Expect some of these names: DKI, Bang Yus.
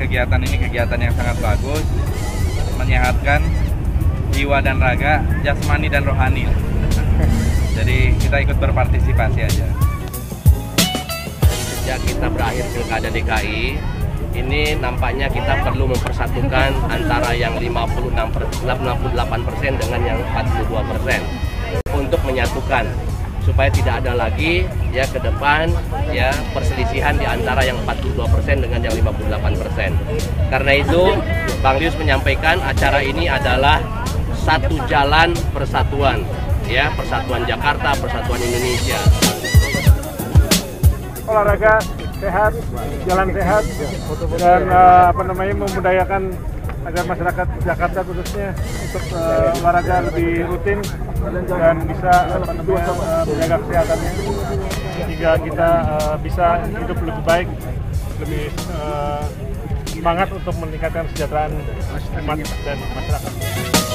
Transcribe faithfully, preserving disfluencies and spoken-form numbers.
Kegiatan ini kegiatan yang sangat bagus, menyehatkan jiwa dan raga, jasmani dan rohani. Jadi kita ikut berpartisipasi aja. Sejak kita berakhir pilkada D K I, ini nampaknya kita perlu mempersatukan antara yang lima puluh enam persen, enam puluh delapan persen dengan yang empat puluh dua persen untuk menyatukan supaya tidak ada lagi ya ke depan ya perselisihan di antara yang empat puluh dua persen dengan yang lima puluh delapan persen. Karena itu Bang Yus menyampaikan acara ini adalah satu jalan persatuan ya, persatuan Jakarta, persatuan Indonesia. Olahraga sehat, jalan sehat dan uh, apa namanya membudayakan agar masyarakat Jakarta khususnya untuk uh, olahraga lebih rutin dan bisa apa namanya uh, menjaga kesehatannya sehingga kita uh, bisa hidup lebih baik, lebih uh, semangat untuk meningkatkan kesejahteraan umat dan masyarakat.